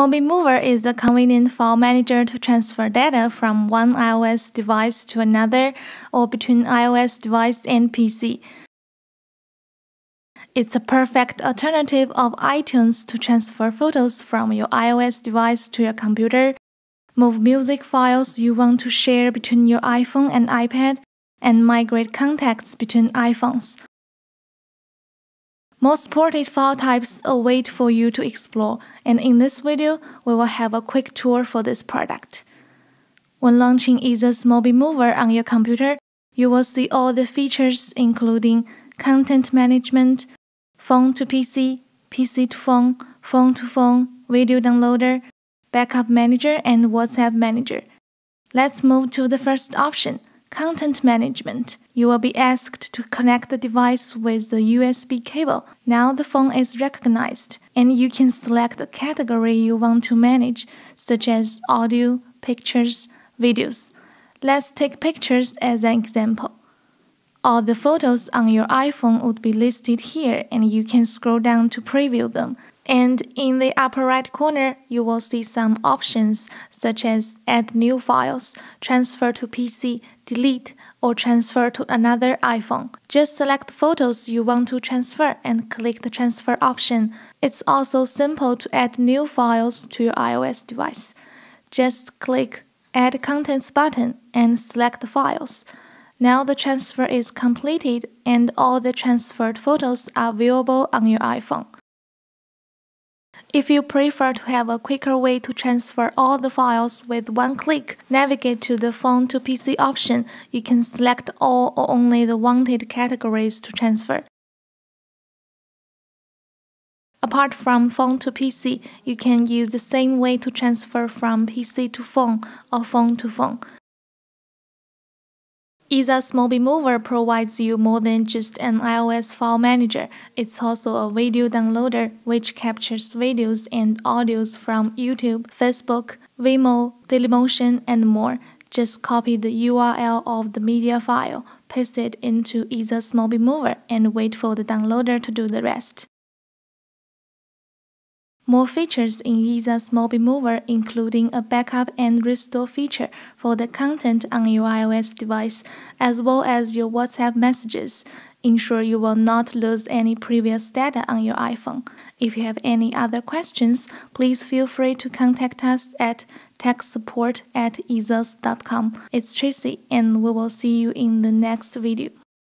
MobiMover is a convenient file manager to transfer data from one iOS device to another or between iOS device and PC. It's a perfect alternative of iTunes to transfer photos from your iOS device to your computer, move music files you want to share between your iPhone and iPad, and migrate contacts between iPhones. More supported file types await for you to explore, and in this video, we will have a quick tour for this product. When launching EaseUS MobiMover on your computer, you will see all the features including content management, phone to PC, PC to phone, video downloader, backup manager, and WhatsApp manager. Let's move to the first option, content management. You will be asked to connect the device with the USB cable. Now the phone is recognized, and you can select the category you want to manage, such as audio, pictures, videos. Let's take pictures as an example. All the photos on your iPhone would be listed here, and you can scroll down to preview them. And in the upper right corner, you will see some options such as add new files, transfer to PC, delete, or transfer to another iPhone. Just select photos you want to transfer and click the transfer option. It's also simple to add new files to your iOS device. Just click Add Contents button and select the files. Now the transfer is completed and all the transferred photos are viewable on your iPhone. If you prefer to have a quicker way to transfer all the files with one click, navigate to the Phone to PC option. You can select all or only the wanted categories to transfer. Apart from Phone to PC, you can use the same way to transfer from PC to phone or phone to phone. EaseUS MobiMover provides you more than just an iOS file manager. It's also a video downloader, which captures videos and audios from YouTube, Facebook, Vimeo, Dailymotion, and more. Just copy the URL of the media file, paste it into EaseUS MobiMover, and wait for the downloader to do the rest. More features in EaseUS MobiMover, including a backup and restore feature for the content on your iOS device, as well as your WhatsApp messages. Ensure you will not lose any previous data on your iPhone. If you have any other questions, please feel free to contact us at techsupport@easeus.com. It's Tracy, and we will see you in the next video.